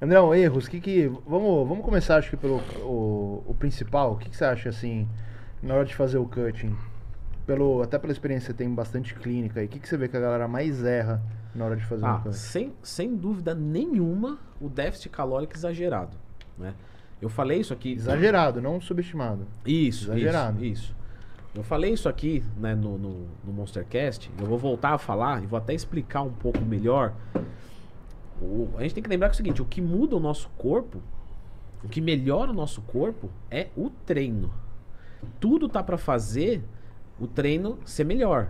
Andrão, erros, vamos começar, acho que pelo o principal. O que você acha, assim, na hora de fazer o cutting? Até pela experiência, tem bastante clínica. E o que você vê que a galera mais erra na hora de fazer o cutting? Sem dúvida nenhuma, o déficit calórico exagerado, né? Eu falei isso aqui... Exagerado, não subestimado. Isso, exagerado. Isso. Eu falei isso aqui, né, no MonsterCast. Eu vou voltar a falar e vou até explicar um pouco melhor. A gente tem que lembrar que é o seguinte: o que muda o nosso corpo, o que melhora o nosso corpo é o treino. Tudo tá para fazer o treino ser melhor.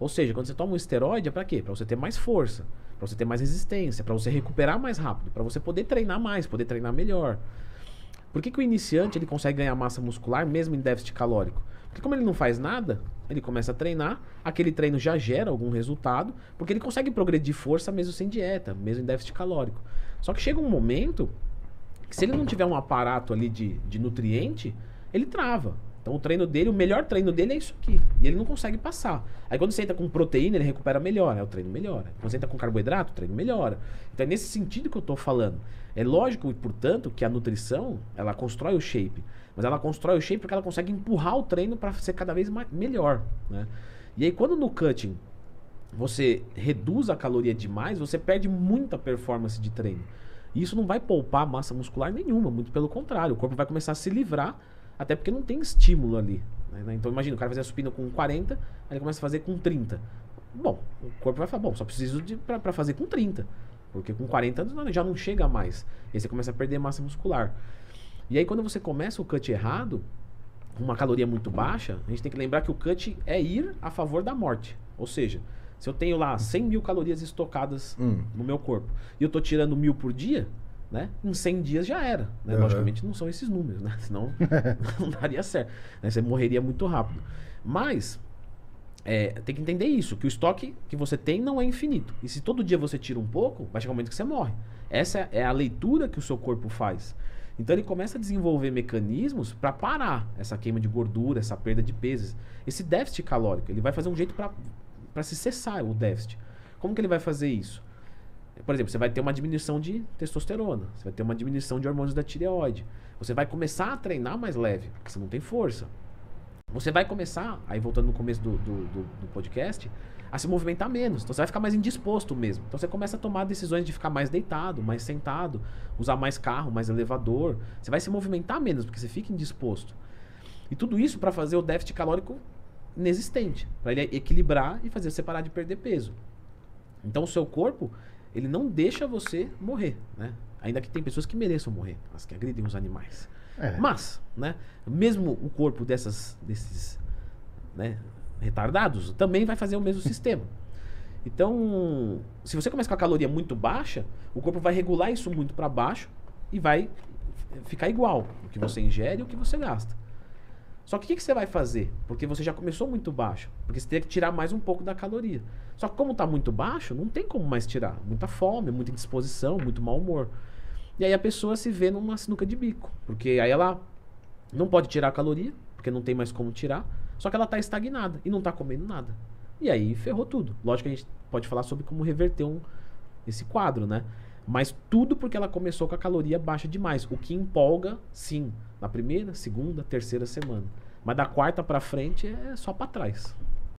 Ou seja, quando você toma um esteroide, é para quê? Para você ter mais força, para você ter mais resistência, para você recuperar mais rápido, para você poder treinar mais, poder treinar melhor. Por que que o iniciante ele consegue ganhar massa muscular mesmo em déficit calórico? Porque como ele não faz nada, ele começa a treinar, aquele treino já gera algum resultado, porque ele consegue progredir força mesmo sem dieta, mesmo em déficit calórico. Só que chega um momento que, se ele não tiver um aparato ali de nutriente, ele trava. Então o melhor treino dele é isso aqui, e ele não consegue passar. Aí quando você entra com proteína, ele recupera melhor, o treino melhora. Quando você entra com carboidrato, o treino melhora. Então é nesse sentido que eu estou falando. É lógico, portanto, que a nutrição, ela constrói o shape. Mas ela constrói o shape porque ela consegue empurrar o treino para ser cada vez melhor, né? E aí quando no cutting você reduz a caloria demais, você perde muita performance de treino. E isso não vai poupar massa muscular nenhuma, muito pelo contrário. O corpo vai começar a se livrar, até porque não tem estímulo ali, né? Então imagina, o cara fazia supino com 40, aí ele começa a fazer com 30. Bom, o corpo vai falar, bom, só preciso para fazer com 30. Porque com 40 anos já não chega mais. E aí você começa a perder massa muscular. E aí quando você começa o cut errado, uma caloria muito baixa, a gente tem que lembrar que o cut é ir a favor da morte. Ou seja, se eu tenho lá 100 mil calorias estocadas no meu corpo e eu tô tirando 1000 por dia, né? Em 100 dias já era, né? Logicamente não são esses números, né? Senão não daria certo, né? Você morreria muito rápido. Mas tem que entender isso, que o estoque que você tem não é infinito. E se todo dia você tira um pouco, vai chegar um momento que você morre. Essa é a leitura que o seu corpo faz. Então ele começa a desenvolver mecanismos para parar essa queima de gordura, essa perda de peso, esse déficit calórico. Ele vai fazer um jeito para se cessar o déficit. Como que ele vai fazer isso? Por exemplo, você vai ter uma diminuição de testosterona, você vai ter uma diminuição de hormônios da tireoide, você vai começar a treinar mais leve, porque você não tem força. Você vai começar, aí voltando no começo do podcast, a se movimentar menos. Então você vai ficar mais indisposto mesmo. Então você começa a tomar decisões de ficar mais deitado, mais sentado, usar mais carro, mais elevador. Você vai se movimentar menos porque você fica indisposto. E tudo isso para fazer o déficit calórico inexistente, para ele equilibrar e fazer você parar de perder peso. Então o seu corpo, ele não deixa você morrer, né? Ainda que tem pessoas que mereçam morrer, as que agridem os animais. Mas, né, mesmo o corpo desses, né, retardados também vai fazer o mesmo sistema. Então, se você começa com a caloria muito baixa, o corpo vai regular isso muito para baixo e vai ficar igual o que você ingere e o que você gasta. Só que o que você vai fazer? Porque você já começou muito baixo, porque você teria que tirar mais um pouco da caloria. Só que como está muito baixo, não tem como mais tirar. Muita fome, muita indisposição, muito mau humor. E aí a pessoa se vê numa sinuca de bico, porque aí ela não pode tirar a caloria, porque não tem mais como tirar, só que ela está estagnada e não está comendo nada. E aí ferrou tudo. Lógico que a gente pode falar sobre como reverter esse quadro, né? Mas tudo porque ela começou com a caloria baixa demais, o que empolga, sim, na primeira, segunda, terceira semana. Mas da quarta para frente é só para trás.